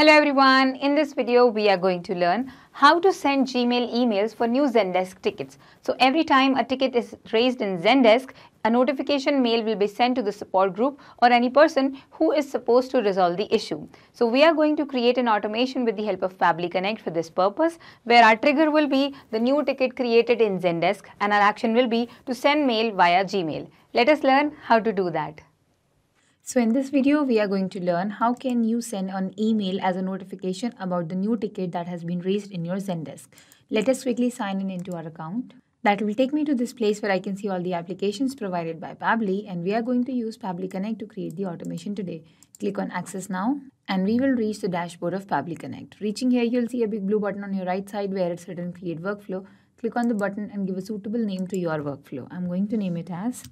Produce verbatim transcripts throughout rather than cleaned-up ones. Hello everyone, in this video we are going to learn how to send Gmail emails for new Zendesk tickets. So every time a ticket is raised in Zendesk, a notification mail will be sent to the support group or any person who is supposed to resolve the issue. So we are going to create an automation with the help of Pabbly Connect for this purpose, where our trigger will be the new ticket created in Zendesk and our action will be to send mail via Gmail. Let us learn how to do that. So in this video, we are going to learn how can you send an email as a notification about the new ticket that has been raised in your Zendesk. Let us quickly sign in into our account. That will take me to this place where I can see all the applications provided by Pabbly, and we are going to use Pabbly Connect to create the automation today. Click on Access Now and we will reach the dashboard of Pabbly Connect. Reaching here, you'll see a big blue button on your right side where it's written Create Workflow. Click on the button and give a suitable name to your workflow. I'm going to name it as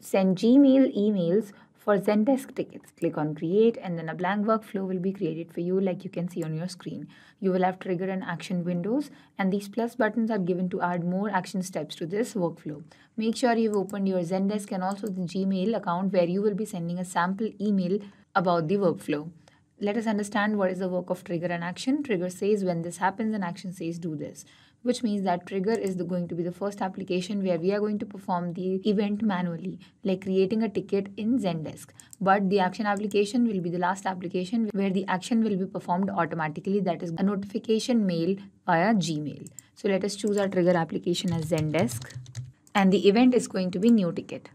Send Gmail Emails for Zendesk tickets. Click on Create and then a blank workflow will be created for you, like you can see on your screen. You will have trigger and action windows, and these plus buttons are given to add more action steps to this workflow. Make sure you've opened your Zendesk and also the Gmail account where you will be sending a sample email about the workflow. Let us understand what is the work of trigger and action. Trigger says when this happens and action says do this, which means that trigger is the, going to be the first application where we are going to perform the event manually, like creating a ticket in Zendesk. But the action application will be the last application where the action will be performed automatically, that is a notification mail via Gmail. So let us choose our trigger application as Zendesk, and the event is going to be new ticket.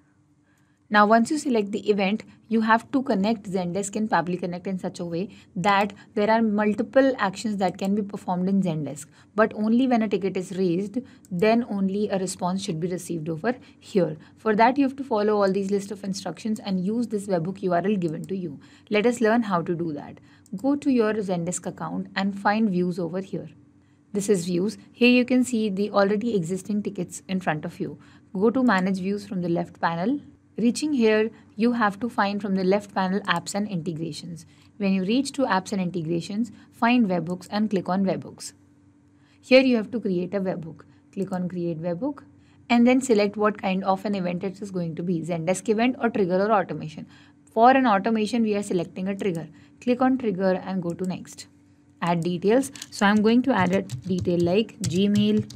Now once you select the event, you have to connect Zendesk and Pabbly Connect in such a way that there are multiple actions that can be performed in Zendesk. But only when a ticket is raised, then only a response should be received over here. For that, you have to follow all these list of instructions and use this webhook U R L given to you. Let us learn how to do that. Go to your Zendesk account and find views over here. This is views. Here you can see the already existing tickets in front of you. Go to manage views from the left panel. Reaching here, you have to find from the left panel Apps and Integrations. When you reach to Apps and Integrations, find Webhooks and click on Webhooks. Here you have to create a webhook. Click on Create Webhook and then select what kind of an event it is going to be, Zendesk event or trigger or automation. For an automation, we are selecting a trigger. Click on Trigger and go to Next. Add details. So I'm going to add a detail like Gmail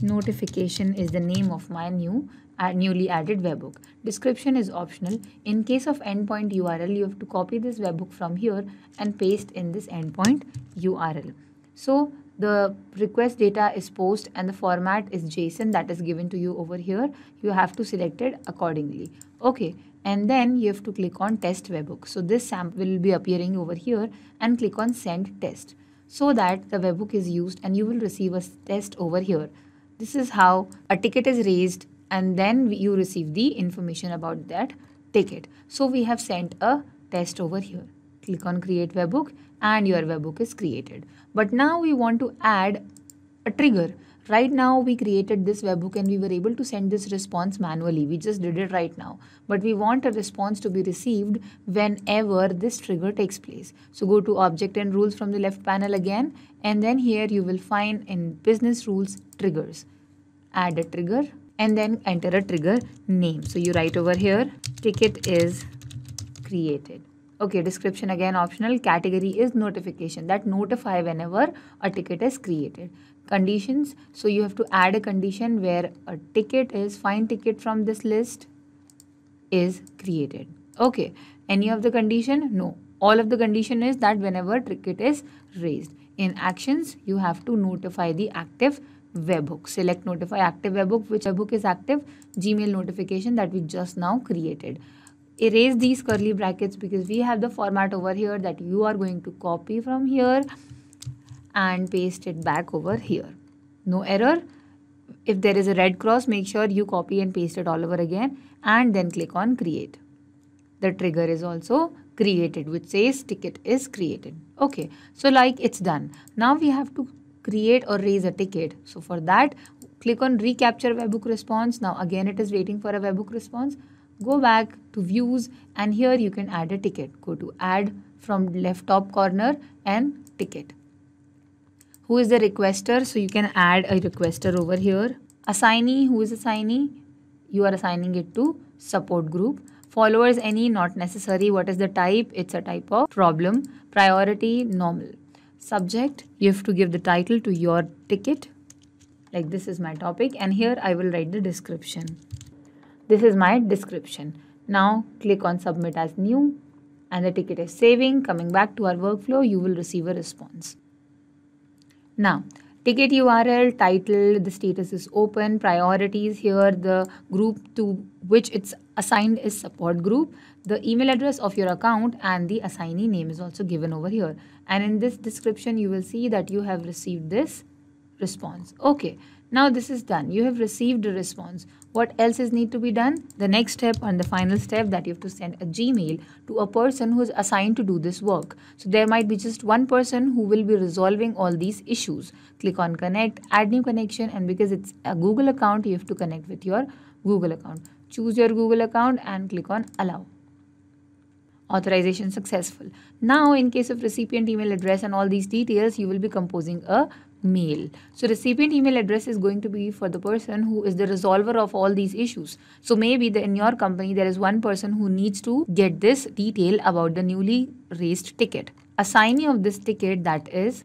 notification is the name of my new newly added webhook. Description is optional. In case of endpoint U R L, you have to copy this webhook from here and paste in this endpoint U R L. So the request data is post and the format is JSON that is given to you over here. You have to select it accordingly. Okay, and then you have to click on Test Webhook. So this sample will be appearing over here, and click on Send Test so that the webhook is used and you will receive a test over here. This is how a ticket is raised and then you receive the information about that ticket. So we have sent a test over here. Click on Create Webhook and your webhook is created. But now we want to add a trigger. Right now we created this webhook and we were able to send this response manually. We just did it right now. But we want a response to be received whenever this trigger takes place. So go to Object and Rules from the left panel again, and then here you will find in Business Rules Triggers. Add a trigger and then enter a trigger name. So you write over here, ticket is created. Okay, description again optional. Category is notification, that notify whenever a ticket is created. Conditions, so you have to add a condition where a ticket is, find ticket from this list is created. Okay, any of the condition? No. All of the condition is that whenever ticket is raised. In actions, you have to notify the active webhook. Select Notify Active Webhook, which webhook is active, Gmail notification that we just now created. Erase these curly brackets because we have the format over here that you are going to copy from here and paste it back over here. No error. If there is a red cross, make sure you copy and paste it all over again and then click on Create. The trigger is also created, which says ticket is created. Okay, so like it's done. Now we have to create or raise a ticket. So for that, click on Recapture Webhook Response. Now again it is waiting for a webhook response. Go back to Views and here you can add a ticket. Go to Add from left top corner and Ticket. Who is the requester? So you can add a requester over here. Assignee, who is assignee? You are assigning it to support group. Followers any, not necessary. What is the type? It's a type of problem. Priority normal. Subject, you have to give the title to your ticket. Like, this is my topic, and here I will write the description. This is my description. Now click on submit as new, and the ticket is saving. Coming back to our workflow, you will receive a response. Now, ticket U R L, title, the status is open, priorities here, the group to which it's assigned is support group, the email address of your account, and the assignee name is also given over here. And in this description, you will see that you have received this response. Okay, now this is done. You have received a response. What else is need to be done? The next step and the final step, that you have to send a Gmail to a person who is assigned to do this work. So there might be just one person who will be resolving all these issues. Click on connect, add new connection, and because it's a Google account, you have to connect with your Google account. Choose your Google account and click on allow. Authorization successful. Now, in case of recipient email address and all these details, you will be composing a mail. So recipient email address is going to be for the person who is the resolver of all these issues. So maybe the, in your company there is one person who needs to get this detail about the newly raised ticket. Assignee of this ticket, that is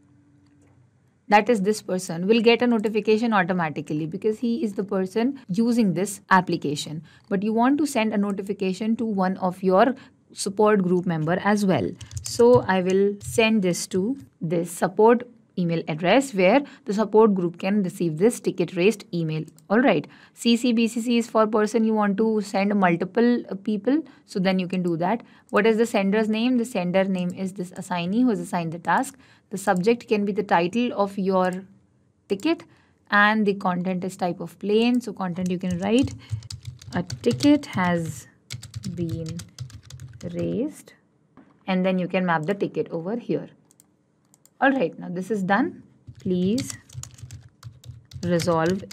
that is this person, will get a notification automatically because he is the person using this application. But you want to send a notification to one of your support group member as well. So I will send this to this support email address where the support group can receive this ticket raised email. Alright, C C B C C is for person you want to send multiple people, so then you can do that. What is the sender's name? The sender name is this assignee who is assigned the task. The subject can be the title of your ticket, and the content is type of plain. So content you can write, a ticket has been raised, and then you can map the ticket over here. Alright, now this is done. Please resolve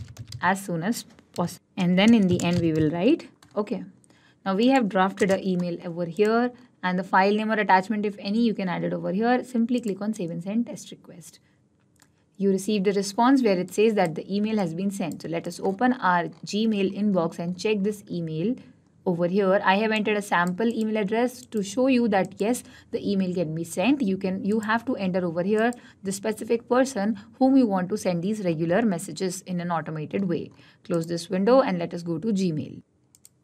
as soon as possible. And then in the end we will write, okay. Now we have drafted an email over here, and the file name or attachment if any you can add it over here. Simply click on save and send test request. You received a response where it says that the email has been sent. So let us open our Gmail inbox and check this email. Over here, I have entered a sample email address to show you that yes, the email can be sent. You can, you have to enter over here the specific person whom you want to send these regular messages in an automated way. Close this window and let us go to Gmail.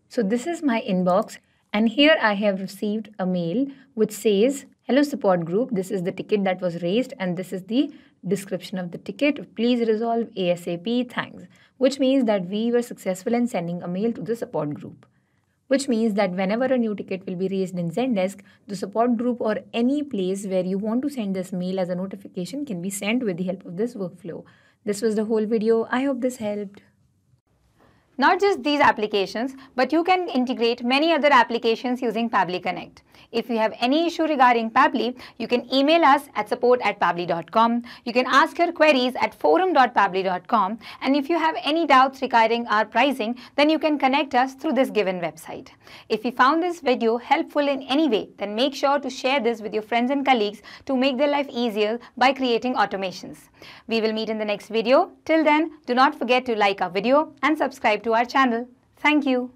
So this is my inbox, and here I have received a mail which says, hello support group, this is the ticket that was raised, and this is the description of the ticket. Please resolve ASAP, thanks. Which means that we were successful in sending a mail to the support group. Which means that whenever a new ticket will be raised in Zendesk, the support group or any place where you want to send this mail as a notification can be sent with the help of this workflow. This was the whole video. I hope this helped. Not just these applications, but you can integrate many other applications using Pabbly Connect. If you have any issue regarding Pabbly, you can email us at support at pabbly dot com. You can ask your queries at forum dot pabbly dot com. And if you have any doubts regarding our pricing, then you can connect us through this given website. If you found this video helpful in any way, then make sure to share this with your friends and colleagues to make their life easier by creating automations. We will meet in the next video. Till then, do not forget to like our video and subscribe to our channel. Thank you.